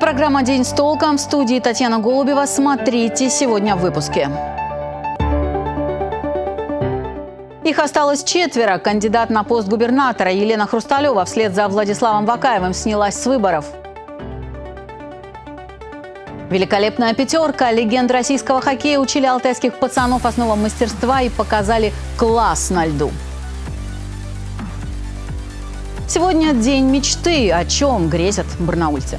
программа «День с толком». В студии Татьяна Голубева. Смотрите сегодня в выпуске. Их осталось четверо. Кандидат на пост губернатора Елена Хрусталева вслед за Владиславом Вакаевым снялась с выборов. Великолепная пятерка. Легенд российского хоккея учили алтайских пацанов основам мастерства и показали класс на льду. Сегодня день мечты. О чем грезят барнаульцы?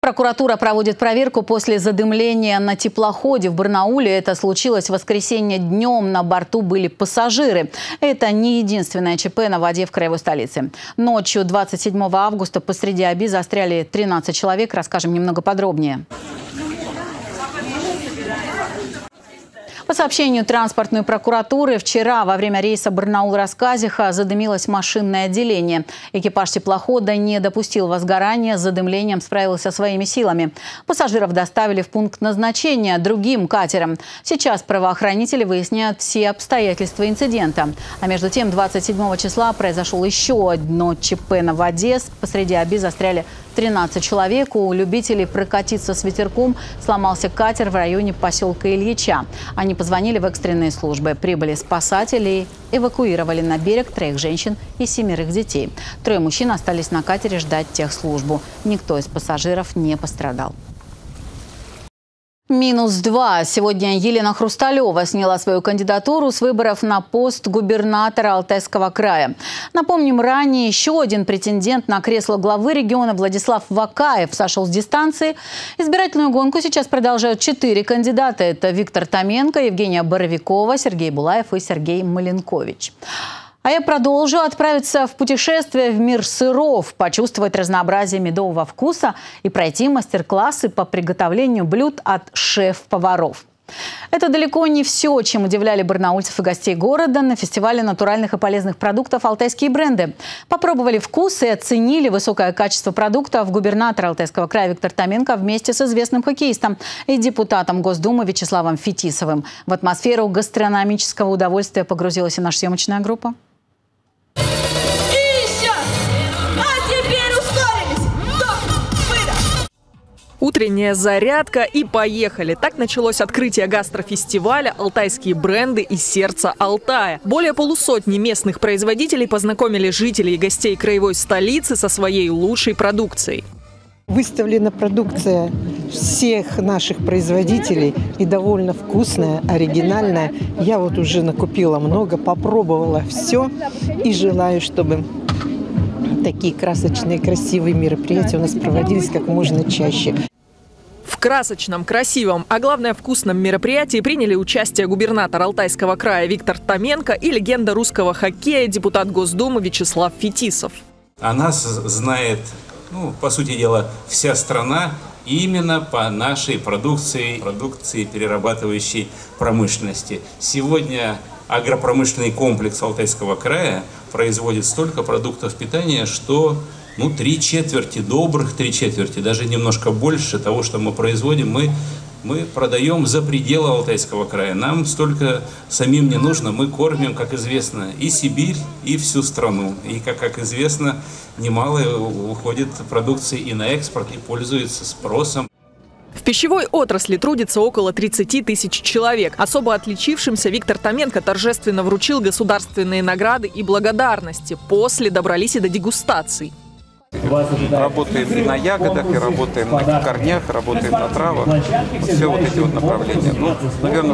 Прокуратура проводит проверку после задымления на теплоходе в Барнауле. Это случилось в воскресенье днем. На борту были пассажиры. Это не единственное ЧП на воде в краевой столице. Ночью 27 августа посреди Оби застряли 13 человек. Расскажем немного подробнее. По сообщению транспортной прокуратуры, вчера во время рейса Барнаул-Расказиха задымилось машинное отделение. Экипаж теплохода не допустил возгорания, с задымлением справился своими силами. Пассажиров доставили в пункт назначения другим катером. Сейчас правоохранители выясняют все обстоятельства инцидента. А между тем, 27 числа произошло еще одно ЧП на воде. Посреди Оби застряли 13 человек. У любителей прокатиться с ветерком сломался катер в районе поселка Ильича. Они позвонили в экстренные службы. Прибыли спасатели, эвакуировали на берег 3 женщин и 7 детей. 3 мужчин остались на катере ждать техслужбу. Никто из пассажиров не пострадал. -2. Сегодня Елена Хрусталева сняла свою кандидатуру с выборов на пост губернатора Алтайского края. Напомним, ранее еще один претендент на кресло главы региона Владислав Вакаев сошел с дистанции. Избирательную гонку сейчас продолжают 4 кандидата. Это Виктор Томенко, Евгения Боровикова, Сергей Булаев и Сергей Маленкович. А я продолжу. Отправиться в путешествие в мир сыров, почувствовать разнообразие медового вкуса и пройти мастер-классы по приготовлению блюд от шеф-поваров. Это далеко не все, чем удивляли барнаульцев и гостей города на фестивале натуральных и полезных продуктов «Алтайские бренды». Попробовали вкус и оценили высокое качество продуктов губернатор Алтайского края Виктор Томенко вместе с известным хоккеистом и депутатом Госдумы Вячеславом Фетисовым. В атмосферу гастрономического удовольствия погрузилась и наша съемочная группа. Утренняя зарядка и поехали. Так началось открытие гастрофестиваля «Алтайские бренды и сердце Алтая». Более полусотни местных производителей познакомили жителей и гостей краевой столицы со своей лучшей продукцией. Выставлена продукция всех наших производителей и довольно вкусная, оригинальная. Я вот уже накупила много, попробовала все и желаю, чтобы такие красочные, красивые мероприятия у нас проводились как можно чаще. В красочном, красивом, а главное вкусном мероприятии приняли участие губернатор Алтайского края Виктор Томенко и легенда русского хоккея, депутат Госдумы Вячеслав Фетисов. О нас знает, по сути дела, вся страна именно по нашей продукции перерабатывающей промышленности. Сегодня агропромышленный комплекс Алтайского края производит столько продуктов питания, что 3/4, добрых 3/4, даже немножко больше того, что мы производим, мы продаем за пределы Алтайского края. Нам столько самим не нужно, мы кормим, как известно, и Сибирь, и всю страну. И, как известно, немало уходит продукции и на экспорт, и пользуется спросом. В пищевой отрасли трудится около 30 тысяч человек. Особо отличившимся Виктор Томенко торжественно вручил государственные награды и благодарности. После добрались и до дегустаций. Работаем и на ягодах, и работаем на корнях, работаем на травах. Все эти направления.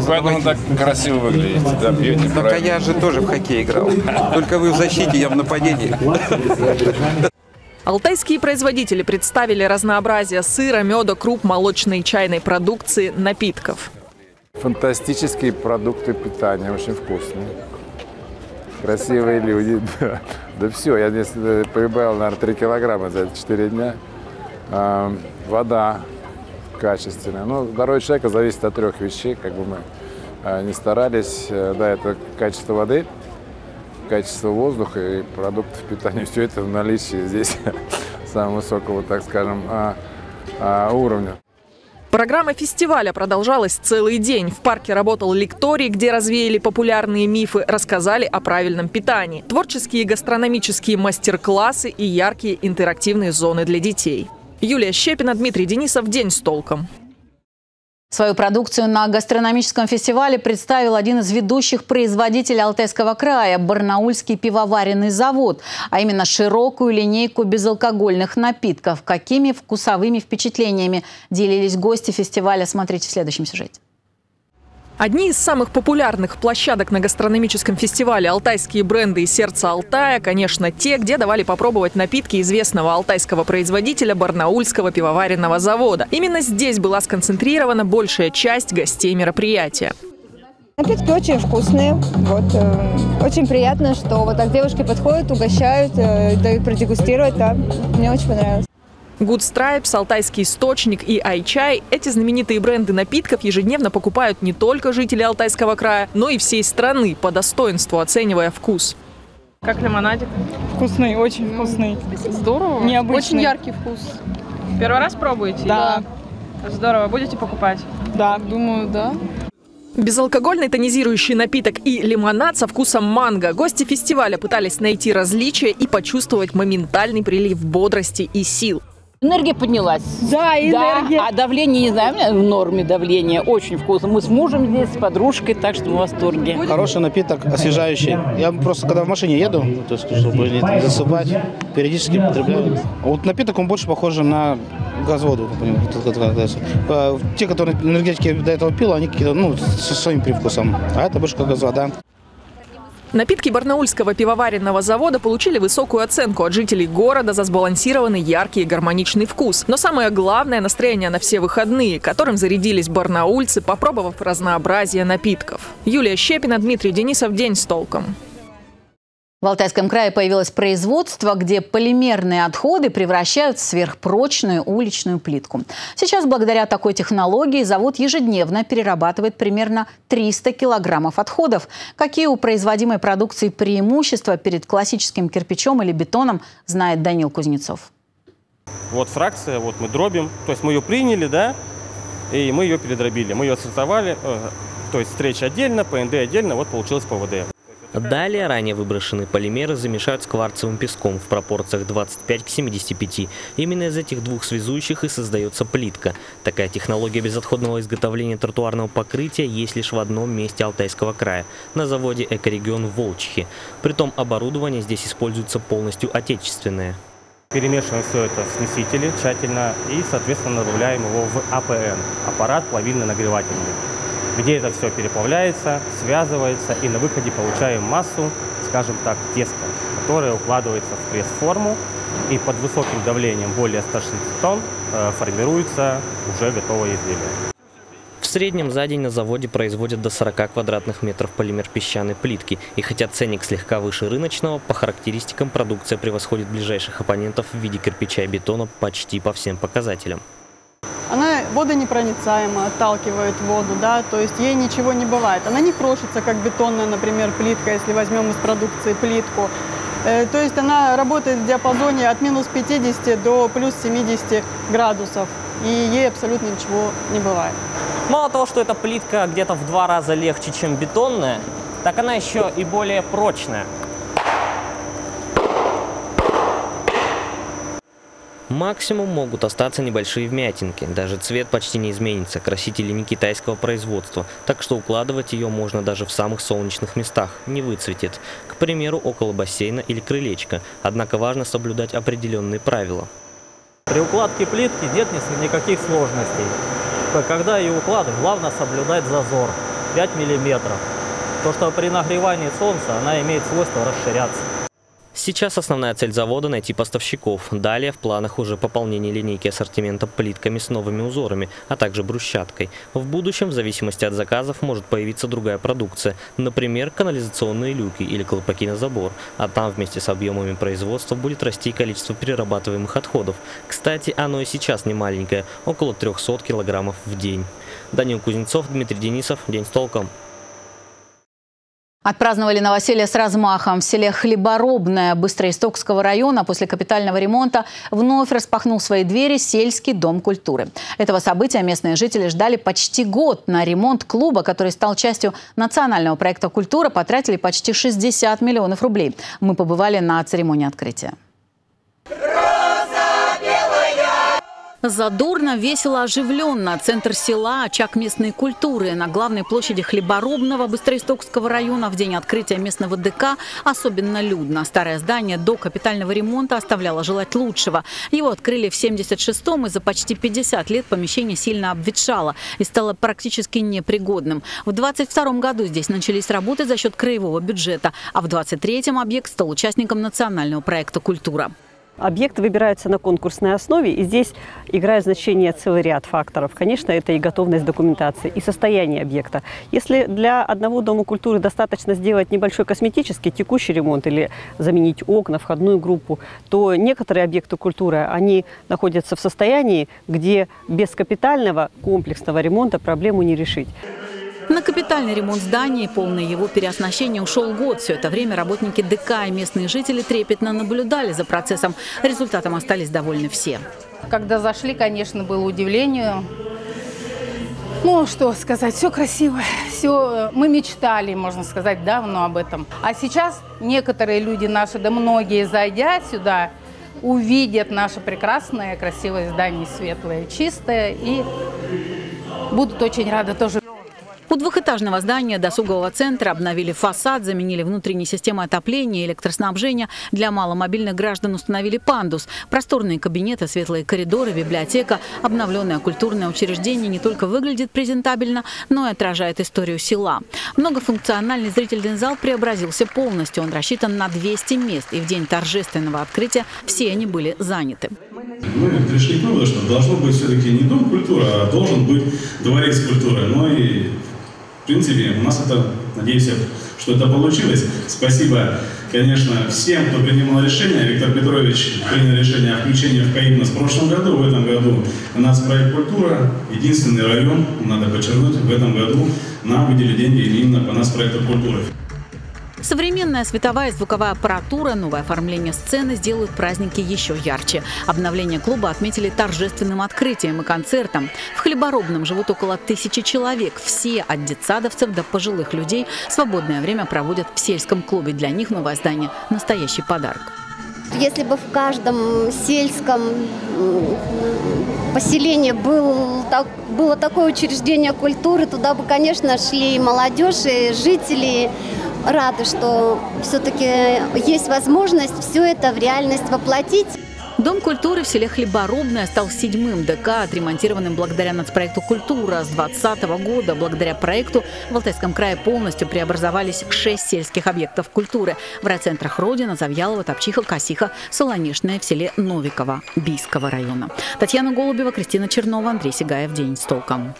Поэтому так красиво выглядит. Да, бьете, так я же тоже в хоккей играл. Только вы в защите, я в нападении. Алтайские производители представили разнообразие сыра, меда, круп, молочной и чайной продукции, напитков. Фантастические продукты питания, очень вкусные. Красивые люди. Да все, я здесь прибавил, наверное, 3 килограмма за 4 дня. Вода качественная. Здоровье человека зависит от 3 вещей, как бы мы ни старались. Да, это качество воды, качество воздуха и продуктов питания. Все это в наличии здесь самого высокого, так скажем, уровня. Программа фестиваля продолжалась целый день. В парке работал лекторий, где развеяли популярные мифы, рассказали о правильном питании, творческие и гастрономические мастер-классы и яркие интерактивные зоны для детей. Юлия Щепина, Дмитрий Денисов. День с толком. Свою продукцию на гастрономическом фестивале представил один из ведущих производителей Алтайского края – Барнаульский пивоваренный завод, а именно широкую линейку безалкогольных напитков. Какими вкусовыми впечатлениями делились гости фестиваля, смотрите в следующем сюжете. Одни из самых популярных площадок на гастрономическом фестивале «Алтайские бренды и сердце Алтая», конечно, те, где давали попробовать напитки известного алтайского производителя Барнаульского пивоваренного завода. Именно здесь была сконцентрирована большая часть гостей мероприятия. Напитки очень вкусные. Очень приятно, что вот так девушки подходят, угощают, дают продегустировать. Да. Мне очень понравилось. Good Stripes, Алтайский источник и Айчай – эти знаменитые бренды напитков ежедневно покупают не только жители Алтайского края, но и всей страны, по достоинству оценивая вкус. Как лимонадик. Вкусный, очень вкусный. Здорово. Необычный. Очень яркий вкус. Первый раз пробуете? Да. Здорово. Будете покупать? Да, думаю, да. Безалкогольный тонизирующий напиток и лимонад со вкусом манго. Гости фестиваля пытались найти различия и почувствовать моментальный прилив бодрости и сил. Энергия поднялась. Да, энергия. Да, а давление, не знаю, у меня в норме давление. Очень вкусно. Мы с мужем здесь, с подружкой, так что мы в восторге. Хороший напиток, освежающий. Я просто, когда в машине еду, то есть, чтобы не засыпать, периодически потребляю. Вот напиток, он больше похож на газводу. Те, которые энергетики до этого пил, они какие-то, ну, со своим привкусом. А это больше как газвода. Напитки Барнаульского пивоваренного завода получили высокую оценку от жителей города за сбалансированный, яркий и гармоничный вкус. Но самое главное – настроение на все выходные, которым зарядились барнаульцы, попробовав разнообразие напитков. Юлия Щепина, Дмитрий Денисов. День с толком. В Алтайском крае появилось производство, где полимерные отходы превращают в сверхпрочную уличную плитку. Сейчас благодаря такой технологии завод ежедневно перерабатывает примерно 300 килограммов отходов. Какие у производимой продукции преимущества перед классическим кирпичом или бетоном, знает Данил Кузнецов. Вот фракция, вот мы дробим, то есть мы ее приняли, да, и мы ее передробили. Мы ее отсортовали, то есть встречь отдельно, ПНД отдельно, вот получилось ПВД. Далее ранее выброшенные полимеры замешают с кварцевым песком в пропорциях 25 к 75. Именно из этих двух связующих и создается плитка. Такая технология безотходного изготовления тротуарного покрытия есть лишь в одном месте Алтайского края – на заводе «Экорегион» в Волчихе. Притом оборудование здесь используется полностью отечественное. Перемешиваем все это в смесителе тщательно и, соответственно, добавляем его в АПН – аппарат плавильно-нагревательный, где это все переплавляется, связывается, и на выходе получаем массу, скажем так, теста, которая укладывается в пресс-форму, и под высоким давлением более 160 тонн формируется уже готовое изделие. В среднем за день на заводе производят до 40 квадратных метров полимер песчаной плитки. И хотя ценник слегка выше рыночного, по характеристикам продукция превосходит ближайших оппонентов в виде кирпича и бетона почти по всем показателям. Она водонепроницаема, отталкивает воду, да, то есть ей ничего не бывает. Она не крошится, как бетонная, например, плитка, если возьмем из продукции плитку. То есть она работает в диапазоне от минус 50 до плюс 70 градусов, и ей абсолютно ничего не бывает. Мало того, что эта плитка где-то в 2 раза легче, чем бетонная, так она еще и более прочная. Максимум могут остаться небольшие вмятинки. Даже цвет почти не изменится. Красители не китайского производства, так что укладывать ее можно даже в самых солнечных местах. Не выцветит. К примеру, около бассейна или крылечка. Однако важно соблюдать определенные правила. При укладке плитки нет никаких сложностей. Когда ее укладывают, главное соблюдать зазор 5 мм. То, что при нагревании солнца она имеет свойство расширяться. Сейчас основная цель завода – найти поставщиков. Далее в планах уже пополнение линейки ассортимента плитками с новыми узорами, а также брусчаткой. В будущем, в зависимости от заказов, может появиться другая продукция. Например, канализационные люки или колпаки на забор. А там вместе с объемами производства будет расти количество перерабатываемых отходов. Кстати, оно и сейчас не маленькое – около 300 килограммов в день. Данил Кузнецов, Дмитрий Денисов. День с толком. Отпраздновали новоселье с размахом. В селе Хлеборобное Быстроистокского района после капитального ремонта вновь распахнул свои двери сельский дом культуры. Этого события местные жители ждали почти год. На ремонт клуба, который стал частью национального проекта «Культура», потратили почти 60 миллионов рублей. Мы побывали на церемонии открытия. Задорно, весело, оживленно. Центр села – очаг местной культуры. На главной площади Хлеборобного Быстроистокского района в день открытия местного ДК особенно людно. Старое здание до капитального ремонта оставляло желать лучшего. Его открыли в 76-м, и за почти 50 лет помещение сильно обветшало и стало практически непригодным. В 22-м году здесь начались работы за счет краевого бюджета, а в 23-м объект стал участником национального проекта «Культура». Объекты выбираются на конкурсной основе, и здесь играет значение целый ряд факторов. Конечно, это и готовность документации, и состояние объекта. Если для одного дома культуры достаточно сделать небольшой косметический текущий ремонт или заменить окна, входную группу, то некоторые объекты культуры, они находятся в состоянии, где без капитального комплексного ремонта проблему не решить. На капитальный ремонт здания и полное его переоснащение ушел год. Все это время работники ДК и местные жители трепетно наблюдали за процессом. Результатом остались довольны все. Когда зашли, конечно, было удивление. Ну, что сказать, все красиво, все. Мы мечтали, можно сказать, давно об этом. А сейчас некоторые люди наши, да многие, зайдя сюда, увидят наше прекрасное, красивое здание, светлое, чистое, и будут очень рады тоже. У двухэтажного здания досугового центра обновили фасад, заменили внутренние системы отопления и электроснабжения. Для маломобильных граждан установили пандус. Просторные кабинеты, светлые коридоры, библиотека. Обновленное культурное учреждение не только выглядит презентабельно, но и отражает историю села. Многофункциональный зрительный зал преобразился полностью. Он рассчитан на 200 мест, и в день торжественного открытия все они были заняты. Мы пришли к выводу, что должно быть все-таки не дом культуры, а должен быть дворец культуры. Но и, в принципе, у нас это, надеюсь, что это получилось. Спасибо, конечно, всем, кто принимал решение. Виктор Петрович принял решение о включении в КАИП в прошлом году. В этом году у нас проект «Культура», единственный район, надо подчеркнуть, в этом году нам выделили деньги именно по нас проекту «Культуры». Современная световая и звуковая аппаратура, новое оформление сцены сделают праздники еще ярче. Обновление клуба отметили торжественным открытием и концертом. В Хлеборобном живут около 1000 человек. Все, от детсадовцев до пожилых людей, свободное время проводят в сельском клубе. Для них новое здание – настоящий подарок. Если бы в каждом сельском поселении было такое учреждение культуры, туда бы, конечно, шли и молодежь, и жители. Рада, что все-таки есть возможность все это в реальность воплотить. Дом культуры в селе Хлеборобное стал 7-м ДК, отремонтированным благодаря нацпроекту «Культура». С 2020 года благодаря проекту в Алтайском крае полностью преобразовались 6 сельских объектов культуры. В райцентрах Родина, Завьялова, Топчиха, Косиха, Солонешная, в селе Новиково Бийского района. Татьяна Голубева, Кристина Чернова, Андрей Сигаев. День с толком.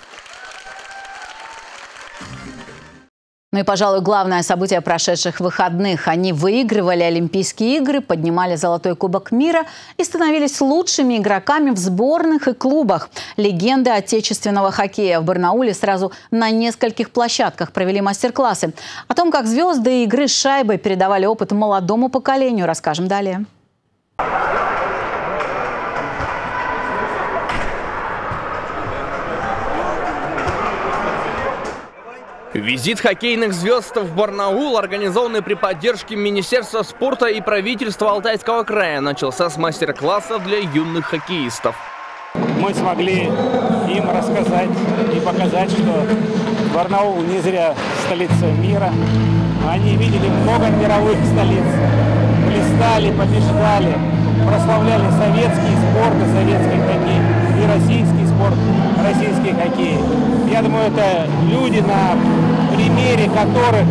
Ну и, пожалуй, главное событие прошедших выходных. Они выигрывали Олимпийские игры, поднимали золотой кубок мира и становились лучшими игроками в сборных и клубах. Легенды отечественного хоккея в Барнауле сразу на нескольких площадках провели мастер-классы. О том, как звезды игры с шайбой передавали опыт молодому поколению, расскажем далее. Визит хоккейных звезд в Барнаул, организованный при поддержке Министерства спорта и правительства Алтайского края, начался с мастер-класса для юных хоккеистов. Мы смогли им рассказать и показать, что Барнаул не зря столица мира. Они видели много мировых столиц, блистали, побеждали, прославляли советский спорт и советский хоккей, и российский спорт, российский хоккей. Я думаю, это люди, на примере которых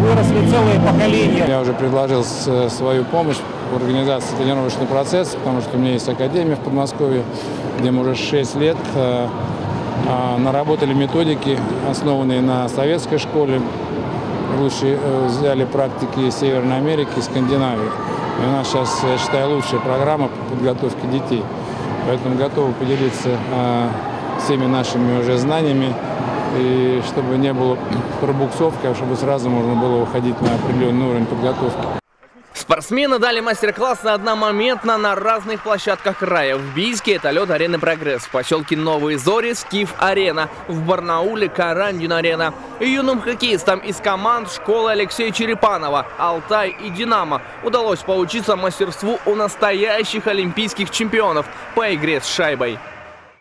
выросли целые поколения. Я уже предложил свою помощь в организации тренировочного процесса, потому что у меня есть академия в Подмосковье, где мы уже 6 лет наработали методики, основанные на советской школе. Лучше взяли практики Северной Америки и Скандинавии. И у нас сейчас, я считаю, лучшая программа по подготовке детей. Поэтому готовы поделиться всеми нашими уже знаниями и чтобы не было пробуксовки, а чтобы сразу можно было уходить на определенный уровень подготовки. Спортсмены дали мастер-класс на одномоментно на разных площадках края. В Бийске это лед арены «Прогресс», в поселке Новые Зори «Скиф-арена», в Барнауле «Карандин-арена». Юным хоккеистам из команд школы Алексея Черепанова, «Алтай» и «Динамо» удалось поучиться мастерству у настоящих олимпийских чемпионов по игре с шайбой.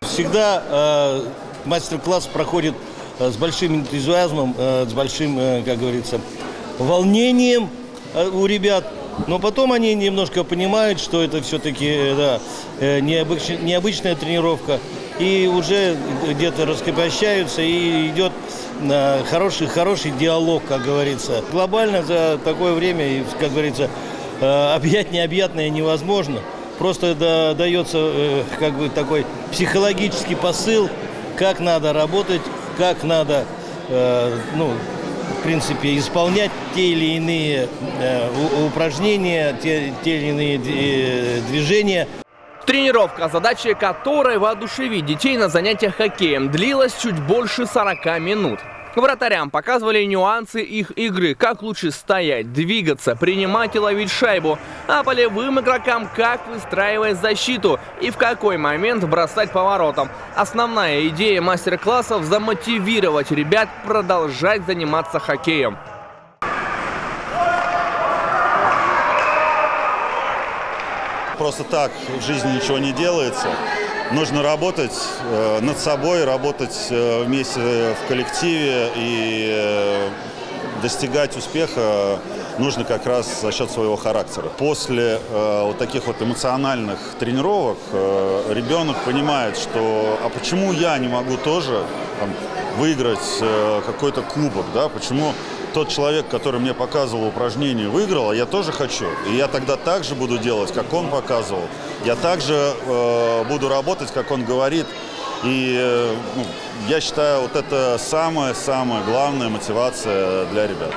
Всегда мастер-класс проходит с большим энтузиазмом, с большим, как говорится, волнением у ребят. Но потом они немножко понимают, что это все-таки да, необычная тренировка. И уже где-то раскрепощаются, и идет хороший диалог, как говорится. Глобально за такое время, как говорится, объять необъятное невозможно. Просто дается как бы такой психологический посыл, как надо работать, как надо, ну, в принципе, исполнять те или иные упражнения, те или иные движения. Тренировка, задача которой воодушевить детей на занятиях хоккеем, длилась чуть больше 40 минут. Вратарям показывали нюансы их игры, как лучше стоять, двигаться, принимать и ловить шайбу, а полевым игрокам, как выстраивать защиту и в какой момент бросать поворотом. Основная идея мастер-классов – замотивировать ребят продолжать заниматься хоккеем. Просто так в жизни ничего не делается. Нужно работать над собой, работать вместе в коллективе и достигать успеха нужно как раз за счет своего характера. После вот таких вот эмоциональных тренировок ребенок понимает, что а почему я не могу тоже там, выиграть какой-то кубок, да? Почему тот человек, который мне показывал упражнение, выиграл, а я тоже хочу. И я тогда так же буду делать, как он показывал. Я также буду работать, как он говорит. И я считаю, вот это самая-самая главная мотивация для ребят.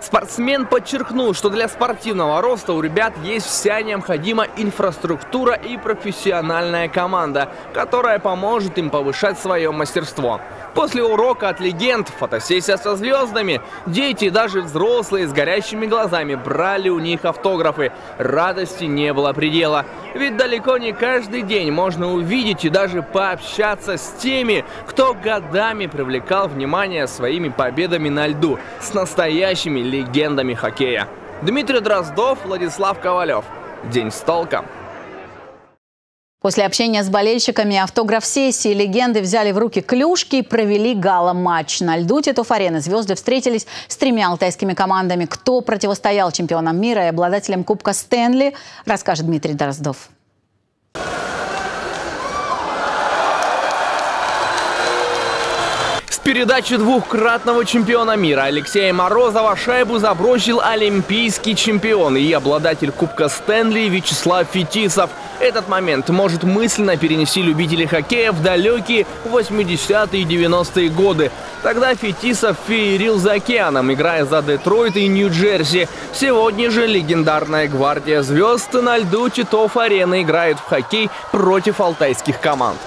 Спортсмен подчеркнул, что для спортивного роста у ребят есть вся необходимая инфраструктура и профессиональная команда, которая поможет им повышать свое мастерство. После урока от легенд, фотосессия со звездами, дети и даже взрослые с горящими глазами брали у них автографы. Радости не было предела. Ведь далеко не каждый день можно увидеть и даже пообщаться с теми, кто годами привлекал внимание своими победами на льду, с настоящими легендами хоккея. Дмитрий Дроздов, Владислав Ковалев. День с толком. После общения с болельщиками, автограф-сессии легенды взяли в руки клюшки и провели гала-матч. На льду Титов-Арены звезды встретились с тремя алтайскими командами. Кто противостоял чемпионам мира и обладателям Кубка Стэнли, расскажет Дмитрий Дроздов. В передаче двухкратного чемпиона мира Алексея Морозова шайбу забросил олимпийский чемпион и обладатель Кубка Стэнли Вячеслав Фетисов. Этот момент может мысленно перенести любители хоккея в далекие 80-е и 90-е годы. Тогда Фетисов феерил за океаном, играя за Детройт и Нью-Джерси. Сегодня же легендарная гвардия звезд на льду Титов-Арены играет в хоккей против алтайских команд.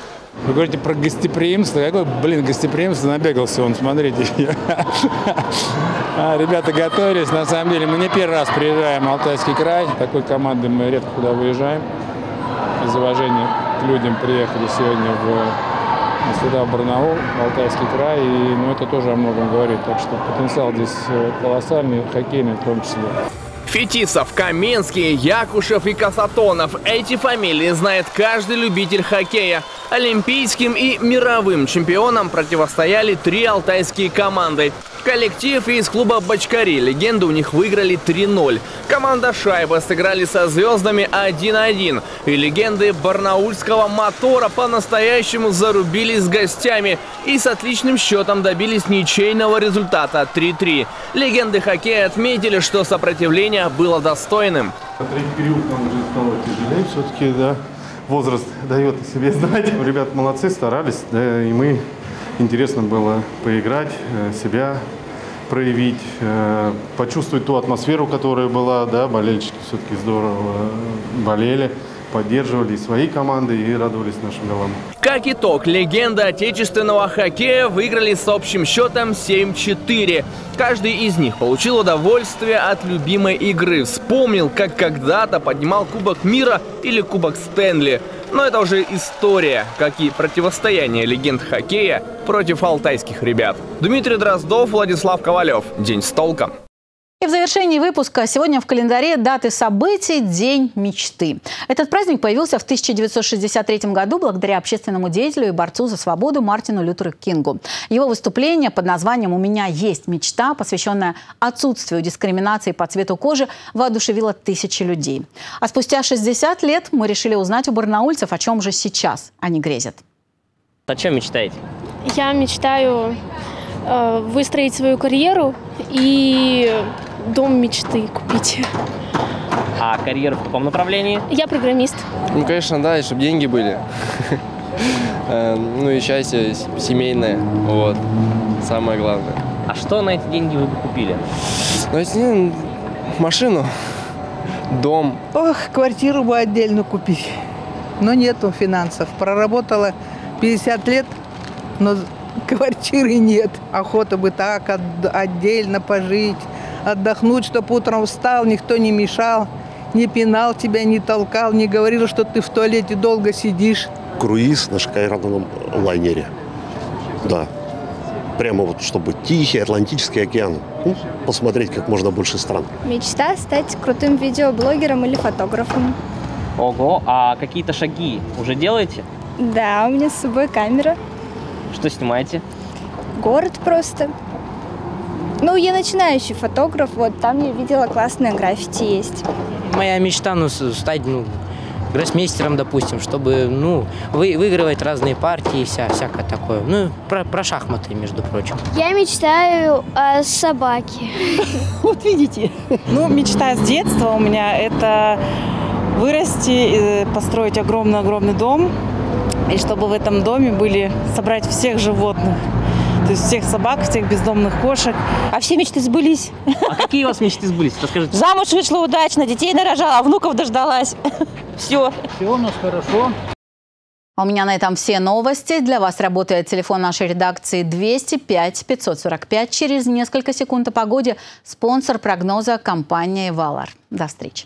Вы говорите про гостеприимство. Я говорю, блин, гостеприимство набегался он, смотрите. Ребята готовились. На самом деле мы не первый раз приезжаем в Алтайский край. Такой командой мы редко куда выезжаем. Из уважения к людям приехали сегодня сюда, в Барнаул, в Алтайский край. И ну, это тоже о многом говорит. Так что потенциал здесь колоссальный, хоккейный в том числе. Фетисов, Каменский, Якушев и Касатонов. Эти фамилии знает каждый любитель хоккея. Олимпийским и мировым чемпионам противостояли три алтайские команды. Коллектив из клуба «Бочкари» легенды у них выиграли 3-0. Команда «Шайба» сыграли со звездами 1-1. И легенды барнаульского «Мотора» по-настоящему зарубились с гостями и с отличным счетом добились ничейного результата 3-3. Легенды хоккея отметили, что сопротивление было достойным. Третий период нам уже стало тяжелее, все-таки, да, возраст дает о себе знать. Ребята молодцы, старались, да, и мы, интересно было поиграть, себя проявить, почувствовать ту атмосферу, которая была, да, болельщики все-таки здорово болели, поддерживали и свои команды, и радовались нашим голам. Как итог, легенды отечественного хоккея выиграли с общим счетом 7-4. Каждый из них получил удовольствие от любимой игры. Вспомнил, как когда-то поднимал Кубок мира или Кубок Стэнли. Но это уже история, как и противостояние легенд хоккея против алтайских ребят. Дмитрий Дроздов, Владислав Ковалев. День с толком. И в завершении выпуска сегодня в календаре даты событий «День мечты». Этот праздник появился в 1963 году благодаря общественному деятелю и борцу за свободу Мартину Лютеру Кингу. Его выступление под названием «У меня есть мечта», посвященное отсутствию дискриминации по цвету кожи, воодушевило тысячи людей. А спустя 60 лет мы решили узнать у барнаульцев, о чем же сейчас они грезят. О чем мечтаете? Я мечтаю выстроить свою карьеру и дом мечты купить. А карьера в каком направлении? Я программист. Ну, конечно, да, и чтобы деньги были. Ну и счастье семейное, вот, самое главное. А что на эти деньги вы бы купили? Ну, машину, дом. Ох, квартиру бы отдельно купить, но нету финансов. Проработала 50 лет, но квартиры нет. Охота бы так отдельно пожить, отдохнуть, чтобы утром встал, никто не мешал, не пинал тебя, не толкал, не говорил, что ты в туалете долго сидишь. Круиз на шикарном лайнере. Да. Прямо вот, чтобы Тихий, Атлантический океан. Ну, посмотреть как можно больше стран. Мечта стать крутым видеоблогером или фотографом. Ого, а какие-то шаги уже делаете? Да, у меня с собой камера. Что снимаете? Город просто. Ну, я начинающий фотограф, вот там я видела классные граффити есть. Моя мечта, ну, стать, ну, гроссмейстером, допустим, чтобы, ну, выигрывать разные партии и всякое такое. Ну, про шахматы, между прочим. Я мечтаю о собаке. Вот видите. Ну, мечта с детства у меня это вырасти, построить огромный-огромный дом. И чтобы в этом доме были собрать всех животных. То есть всех собак, всех бездомных кошек. А все мечты сбылись. А какие у вас мечты сбылись? Расскажите. Замуж вышла удачно, детей нарожала, а внуков дождалась. Все. Все у нас хорошо. А у меня на этом все новости. Для вас работает телефон нашей редакции 205-545. Через несколько секунд о погоде. Спонсор прогноза – компания Valar. До встречи.